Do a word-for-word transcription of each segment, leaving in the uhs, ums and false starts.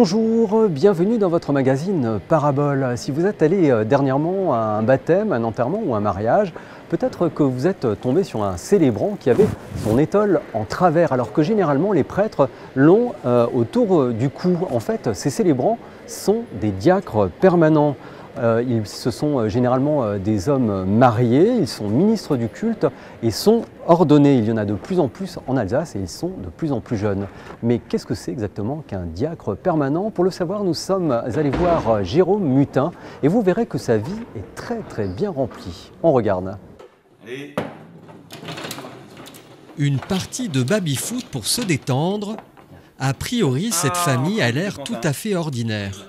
Bonjour, bienvenue dans votre magazine Paraboles. Si vous êtes allé dernièrement à un baptême, un enterrement ou un mariage, peut-être que vous êtes tombé sur un célébrant qui avait son étole en travers, alors que généralement les prêtres l'ont euh, autour du cou. En fait, ces célébrants sont des diacres permanents. Euh, ils, ce sont généralement des hommes mariés, ils sont ministres du culte et sont ordonnés. Il y en a de plus en plus en Alsace et ils sont de plus en plus jeunes. Mais qu'est-ce que c'est exactement qu'un diacre permanent? Pour le savoir, nous sommes allés voir Jérôme Mutin et vous verrez que sa vie est très très bien remplie. On regarde. Allez. Une partie de baby-foot pour se détendre. A priori, cette famille a l'air tout à fait ordinaire.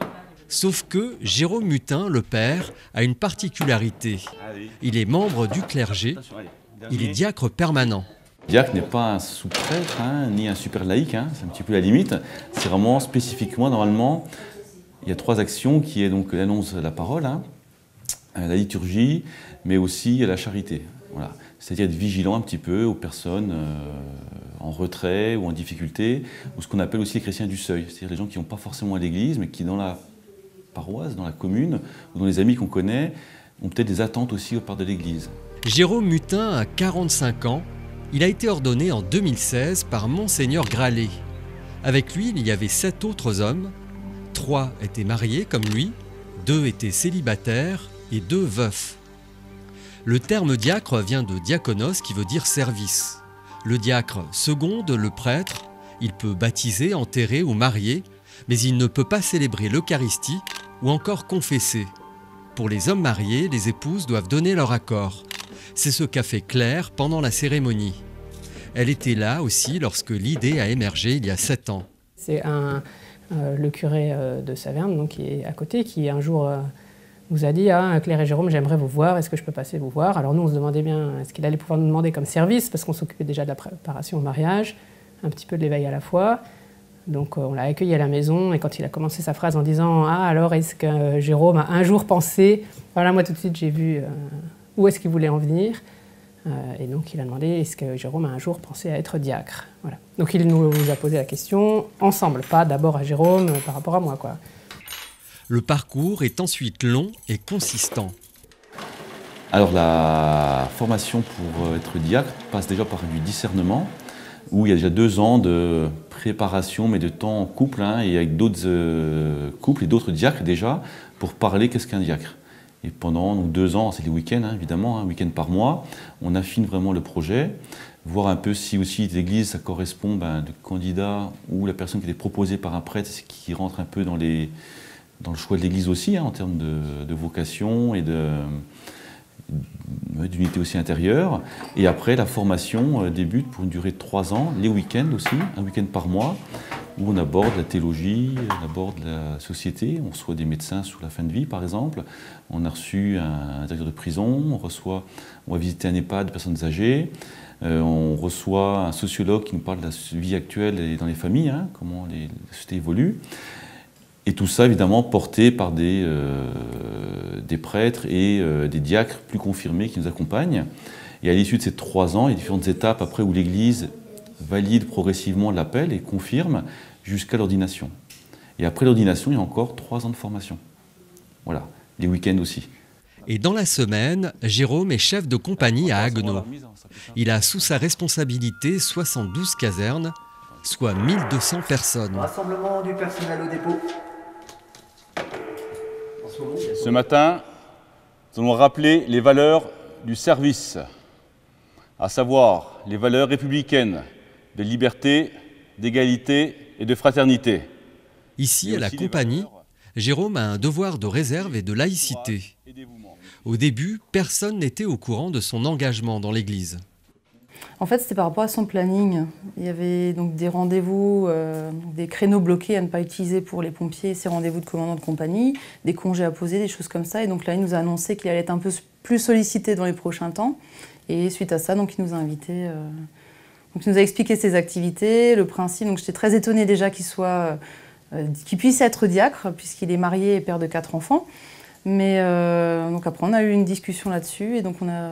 Sauf que Jérôme Mutin, le père, a une particularité. Il est membre du clergé, il est diacre permanent. Diacre n'est pas un sous-prêtre, hein, ni un super laïque, hein, c'est un petit peu la limite. C'est vraiment spécifiquement, normalement, il y a trois actions qui est donc l'annonce de la parole, hein, la liturgie, mais aussi la charité. Voilà. C'est-à-dire être vigilant un petit peu aux personnes euh, en retrait ou en difficulté, ou ce qu'on appelle aussi les chrétiens du seuil, c'est-à-dire les gens qui n'ont pas forcément à l'église, mais qui dans la paroisse, dans la commune, ou dans les amis qu'on connaît, ont peut-être des attentes aussi au part de l'Église. Jérôme Mutin a quarante-cinq ans. Il a été ordonné en deux mille seize par Mgr Gralet. Avec lui, il y avait sept autres hommes. Trois étaient mariés comme lui, deux étaient célibataires et deux veufs. Le terme diacre vient de diakonos qui veut dire service. Le diacre seconde le prêtre. Il peut baptiser, enterrer ou marier, mais il ne peut pas célébrer l'Eucharistie ou encore confesser. Pour les hommes mariés, les épouses doivent donner leur accord. C'est ce qu'a fait Claire pendant la cérémonie. Elle était là aussi lorsque l'idée a émergé il y a sept ans. C'est euh, le curé euh, de Saverne, donc, qui est à côté, qui un jour euh, nous a dit ah, « Claire et Jérôme, j'aimerais vous voir, est-ce que je peux passer vous voir ?» Alors nous, on se demandait bien est-ce qu'il allait pouvoir nous demander comme service, parce qu'on s'occupait déjà de la préparation au mariage, un petit peu de l'éveil à la foi. Donc on l'a accueilli à la maison et quand il a commencé sa phrase en disant « Ah, alors est-ce que Jérôme a un jour pensé ?» Voilà, moi tout de suite j'ai vu euh, où est-ce qu'il voulait en venir. Euh, et donc il a demandé « Est-ce que Jérôme a un jour pensé à être diacre ?» Voilà. Donc il nous a posé la question ensemble, pas d'abord à Jérôme par rapport à moi, quoi. Le parcours est ensuite long et consistant. Alors la formation pour être diacre passe déjà par du discernement, où il y a déjà deux ans de préparation, mais de temps en couple, hein, et avec d'autres euh, couples et d'autres diacres déjà, pour parler qu'est-ce qu'un diacre. Et pendant donc, deux ans, c'est les week-ends hein, évidemment, un hein, week-end par mois, on affine vraiment le projet, voir un peu si aussi l'église, ça correspond, ben, le candidat ou la personne qui était proposée par un prêtre, c'est qui rentre un peu dans, les, dans le choix de l'église aussi, hein, en termes de, de vocation et de... d'unité aussi intérieure. Et après, la formation débute pour une durée de trois ans, les week-ends aussi, un week-end par mois, où on aborde la théologie, on aborde la société, on reçoit des médecins sous la fin de vie, par exemple, on a reçu un directeur de prison, on reçoit, on va visiter un EHPAD de personnes âgées, euh, on reçoit un sociologue qui nous parle de la vie actuelle et dans les familles, hein, comment les, la société évolue. Et tout ça, évidemment, porté par des, euh, des prêtres et euh, des diacres plus confirmés qui nous accompagnent. Et à l'issue de ces trois ans, il y a différentes étapes après où l'Église valide progressivement l'appel et confirme jusqu'à l'ordination. Et après l'ordination, il y a encore trois ans de formation. Voilà, les week-ends aussi. Et dans la semaine, Jérôme est chef de compagnie à Haguenau. Il a sous sa responsabilité soixante-douze casernes, soit mille deux cents personnes. Rassemblement du personnel au dépôt. Ce matin, nous allons rappeler les valeurs du service, à savoir les valeurs républicaines de liberté, d'égalité et de fraternité. Ici, à la compagnie, Jérôme a un devoir de réserve et de laïcité. Au début, personne n'était au courant de son engagement dans l'Église. En fait, c'était par rapport à son planning. Il y avait donc des rendez-vous, euh, des créneaux bloqués à ne pas utiliser pour les pompiers, ces rendez-vous de commandant de compagnie, des congés à poser, des choses comme ça. Et donc là, il nous a annoncé qu'il allait être un peu plus sollicité dans les prochains temps. Et suite à ça, donc, il nous a invités. Euh... Donc, il nous a expliqué ses activités, le principe. Donc, j'étais très étonnée déjà qu'il soit, euh, qu'il puisse être diacre, puisqu'il est marié et père de quatre enfants. Mais euh, donc après, on a eu une discussion là-dessus et donc on a,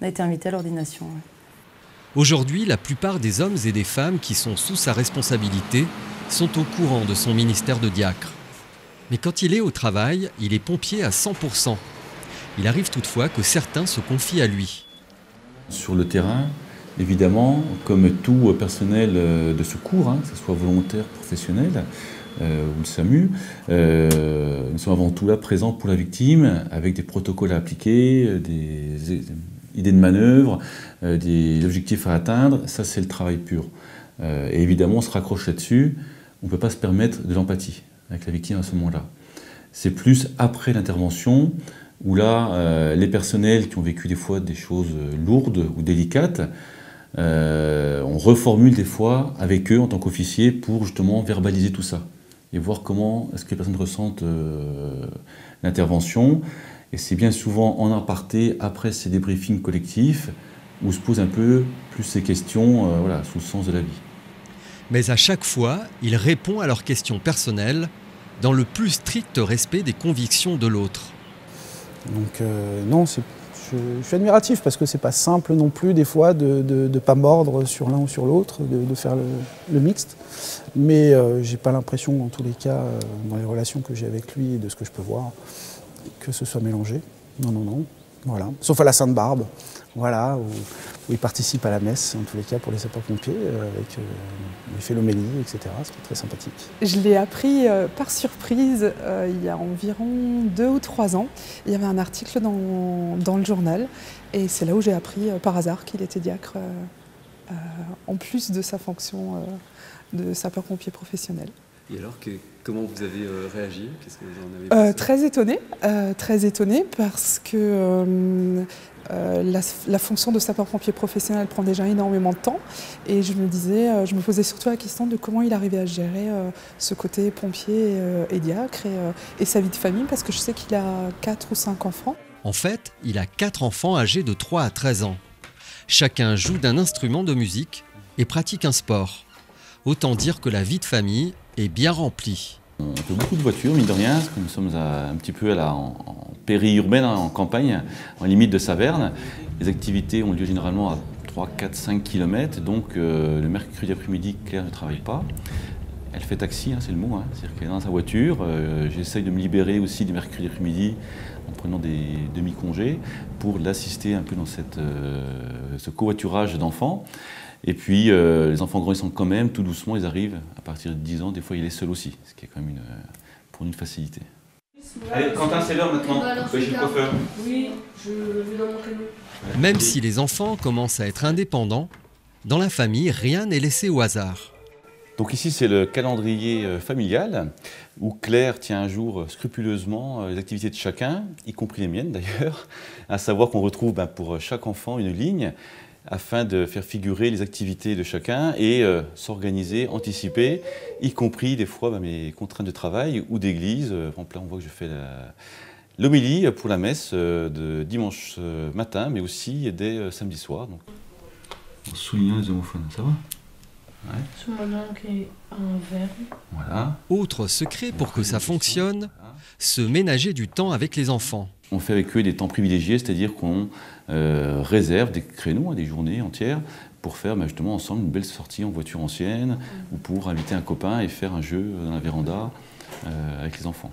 on a été invité à l'ordination. Ouais. Aujourd'hui, la plupart des hommes et des femmes qui sont sous sa responsabilité sont au courant de son ministère de diacre. Mais quand il est au travail, il est pompier à cent pour cent. Il arrive toutefois que certains se confient à lui. Sur le terrain, évidemment, comme tout personnel de secours, hein, que ce soit volontaire, professionnel, euh, ou le SAMU, euh, nous sommes avant tout là présents pour la victime, avec des protocoles à appliquer, des, des idées de manœuvre, euh, des objectifs à atteindre. Ça, c'est le travail pur. Euh, et évidemment, on se raccroche là-dessus. On ne peut pas se permettre de l'empathie avec la victime à ce moment-là. C'est plus après l'intervention, où là, euh, les personnels qui ont vécu des fois des choses lourdes ou délicates, euh, on reformule des fois avec eux en tant qu'officiers pour justement verbaliser tout ça et voir comment est-ce que les personnes ressentent euh, l'intervention. Et c'est bien souvent en aparté, après ces débriefings collectifs, où se posent un peu plus ces questions euh, voilà, sous le sens de la vie. Mais à chaque fois, il répond à leurs questions personnelles dans le plus strict respect des convictions de l'autre. Donc euh, non, je, je suis admiratif parce que c'est pas simple non plus des fois de ne pas mordre sur l'un ou sur l'autre, de, de faire le, le mixte. Mais euh, j'ai pas l'impression, en tous les cas, euh, dans les relations que j'ai avec lui et de ce que je peux voir, que ce soit mélangé. Non, non, non. Voilà. Sauf à la Sainte-Barbe, voilà, où, où il participe à la messe, en tous les cas, pour les sapeurs-pompiers, euh, avec, euh, il fait l'homélie, et cetera. C'était très sympathique. Je l'ai appris euh, par surprise euh, il y a environ deux ou trois ans. Il y avait un article dans, dans le journal, et c'est là où j'ai appris euh, par hasard qu'il était diacre, euh, euh, en plus de sa fonction euh, de sapeur-pompier professionnel. Et alors, que, comment vous avez euh, réagi? Qu'est-ce que vous en avez pensé? euh, Très étonnée, euh, très étonnée parce que euh, euh, la, la fonction de sapeur-pompier professionnel prend déjà énormément de temps, et je me disais, euh, je me posais surtout la question de comment il arrivait à gérer euh, ce côté pompier euh, et diacre et, euh, et sa vie de famille, parce que je sais qu'il a quatre ou cinq enfants. En fait, il a quatre enfants âgés de trois à treize ans. Chacun joue d'un instrument de musique et pratique un sport. Autant dire que la vie de famille est bien remplie. On fait beaucoup de voitures, mine de rien, parce que nous sommes à, un petit peu à la, en, en péri-urbaine, hein, en campagne, en limite de Saverne. Les activités ont lieu généralement à trois, quatre, cinq kilomètres. Donc euh, le mercredi après-midi, Claire ne travaille pas. Elle fait taxi, hein, c'est le mot, hein, c'est-à-dire qu'elle est dans sa voiture. Euh, J'essaye de me libérer aussi du mercredi après-midi en prenant des demi-congés pour l'assister un peu dans cette, euh, ce covoiturage d'enfants. Et puis, euh, les enfants grandissant quand même, tout doucement, ils arrivent à partir de dix ans. Des fois, il est seul aussi, ce qui est quand même une, pour une facilité. Allez, Quentin, c'est l'heure maintenant. Chez le coiffeur. Oui, je le mets dans mon canot. Même si les enfants commencent à être indépendants, dans la famille, rien n'est laissé au hasard. Donc ici, c'est le calendrier familial où Claire tient un jour scrupuleusement les activités de chacun, y compris les miennes d'ailleurs, à savoir qu'on retrouve ben, pour chaque enfant une ligne, afin de faire figurer les activités de chacun et euh, s'organiser, anticiper, y compris des fois bah, mes contraintes de travail ou d'église. Par exemple, là, on voit que je fais l'homélie pour la messe euh, de dimanche euh, matin, mais aussi dès euh, samedi soir. Donc. On souligne les homophones, ça va? Ouais. Sous ma main, okay, un verre. Voilà. Autre secret pour que ça fonctionne, se ménager du temps avec les enfants. On fait avec eux des temps privilégiés, c'est-à-dire qu'on euh, réserve des créneaux, hein, des journées entières, pour faire bah, justement ensemble une belle sortie en voiture ancienne, ou pour inviter un copain et faire un jeu dans la véranda euh, avec les enfants.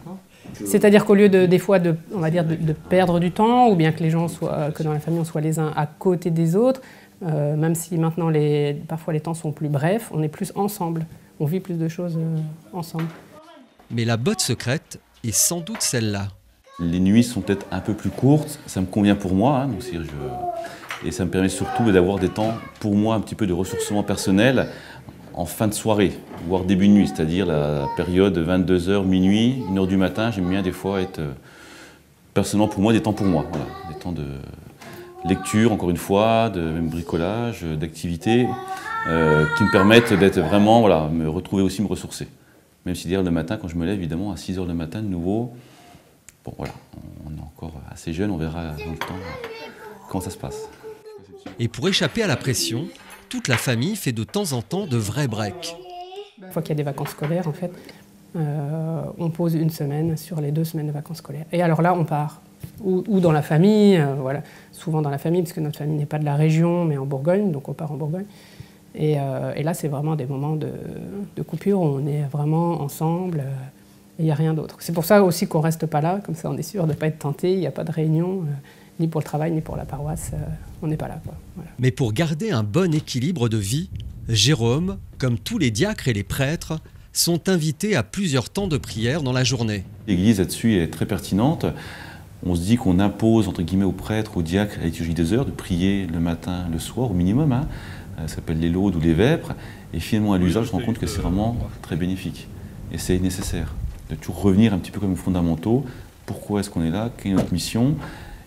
C'est-à-dire qu'au lieu de, des fois de, on va dire de, de perdre du temps, ou bien que les gens soient, que dans la famille on soit les uns à côté des autres, euh, même si maintenant les, parfois les temps sont plus brefs, on est plus ensemble, on vit plus de choses euh, ensemble. Mais la botte secrète est sans doute celle-là. Les nuits sont peut-être un peu plus courtes, ça me convient pour moi, hein, donc je... et ça me permet surtout d'avoir des temps, pour moi, un petit peu de ressourcement personnel en fin de soirée, voire début de nuit, c'est-à-dire la période vingt-deux heures, minuit, une heure du matin. J'aime bien des fois être personnel pour moi, des temps pour moi, voilà. Des temps de lecture, encore une fois, de même bricolage, d'activités euh, qui me permettent d'être vraiment, voilà, me retrouver aussi, me ressourcer. Même si derrière le matin, quand je me lève, évidemment, à six heures le matin, de nouveau, bon voilà, on est encore assez jeune, on verra dans le temps comment ça se passe. Et pour échapper à la pression, toute la famille fait de temps en temps de vrais breaks. Une fois qu'il y a des vacances scolaires, en fait, euh, on pose une semaine sur les deux semaines de vacances scolaires. Et alors là, on part, ou, ou dans la famille, euh, voilà, souvent dans la famille, parce que notre famille n'est pas de la région, mais en Bourgogne, donc on part en Bourgogne. Et, euh, et là, c'est vraiment des moments de, de coupure où on est vraiment ensemble, il euh, n'y a rien d'autre. C'est pour ça aussi qu'on ne reste pas là, comme ça on est sûr de ne pas être tenté, il n'y a pas de réunion, euh, ni pour le travail, ni pour la paroisse, euh, on n'est pas là, quoi. Voilà. Mais pour garder un bon équilibre de vie, Jérôme, comme tous les diacres et les prêtres, sont invités à plusieurs temps de prière dans la journée. L'Église là-dessus est très pertinente. On se dit qu'on impose, entre guillemets, aux prêtres, aux diacres, à la liturgie des heures, de prier le matin, le soir, au minimum, hein. Ça s'appelle les laudes ou les vêpres. Et finalement, à l'usage, on se rend compte que c'est vraiment très bénéfique. Et c'est nécessaire de toujours revenir un petit peu comme aux fondamentaux. Pourquoi est-ce qu'on est là? Quelle est notre mission?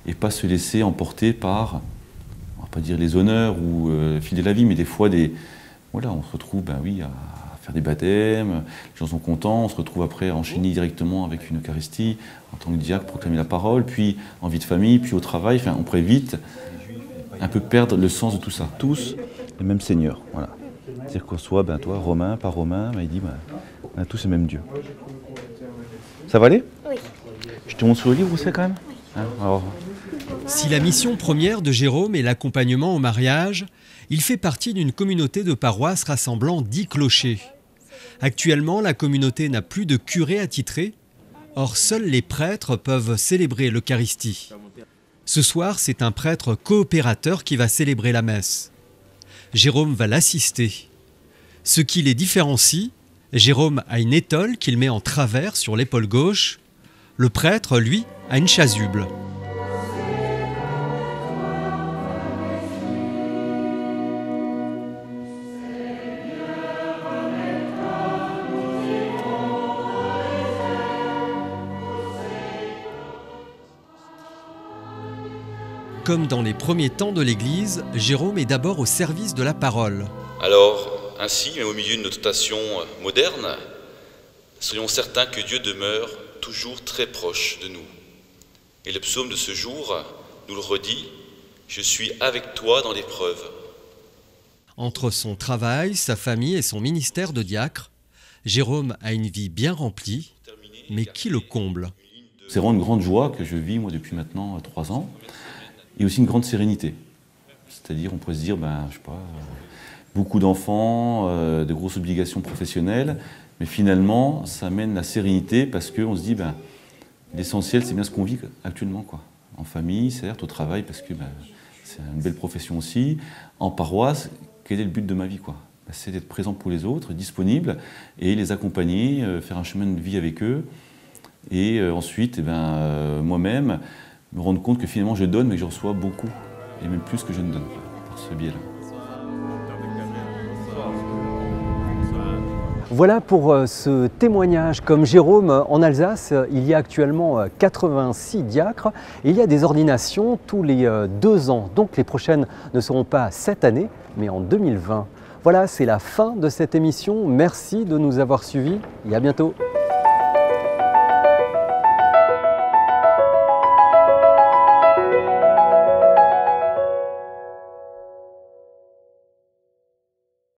Et pas se laisser emporter par, on va pas dire les honneurs ou euh, filer la vie, mais des fois, des, voilà, on se retrouve, ben oui, à faire des baptêmes, les gens sont contents, on se retrouve après enchaîné directement avec une Eucharistie, en tant que diacre, proclamer la parole, puis en vie de famille, puis au travail. Enfin, on pourrait vite un peu perdre le sens de tout ça. Tous le même Seigneur, voilà. C'est-à-dire qu'on soit, ben toi, Romain, pas Romain, ben, il dit, ben, on a tous le même Dieu. Ça va aller? Oui. Je te montre sur le livre où c'est quand même, hein? Alors... Si la mission première de Jérôme est l'accompagnement au mariage, il fait partie d'une communauté de paroisses rassemblant dix clochers. Actuellement, la communauté n'a plus de curé attitré. Or, seuls les prêtres peuvent célébrer l'Eucharistie. Ce soir, c'est un prêtre coopérateur qui va célébrer la messe. Jérôme va l'assister. Ce qui les différencie, Jérôme a une étole qu'il met en travers sur l'épaule gauche. Le prêtre, lui, a une chasuble. Comme dans les premiers temps de l'Église, Jérôme est d'abord au service de la parole. Alors, ainsi, mais au milieu de notre station moderne, soyons certains que Dieu demeure toujours très proche de nous. Et le psaume de ce jour nous le redit, « Je suis avec toi dans l'épreuve ». Entre son travail, sa famille et son ministère de diacre, Jérôme a une vie bien remplie, mais qui le comble? C'est vraiment une grande joie que je vis, moi, depuis maintenant trois ans. Et aussi une grande sérénité, c'est-à-dire on pourrait se dire, ben, je sais pas, euh, beaucoup d'enfants, euh, de grosses obligations professionnelles, mais finalement ça amène la sérénité parce qu'on se dit, ben, l'essentiel c'est bien ce qu'on vit actuellement, quoi. En famille, certes, au travail parce que ben, c'est une belle profession aussi, en paroisse, quel est le but de ma vie, quoi? Ben, c'est d'être présent pour les autres, disponible, et les accompagner, euh, faire un chemin de vie avec eux, et euh, ensuite, eh ben, euh, moi-même, me rendre compte que finalement je donne, mais que je reçois beaucoup, et même plus que je ne donne, par ce biais-là. Voilà pour ce témoignage. Comme Jérôme, en Alsace, il y a actuellement quatre-vingt-six diacres. Il y a des ordinations tous les deux ans, donc les prochaines ne seront pas cette année, mais en deux mille vingt. Voilà, c'est la fin de cette émission. Merci de nous avoir suivis et à bientôt.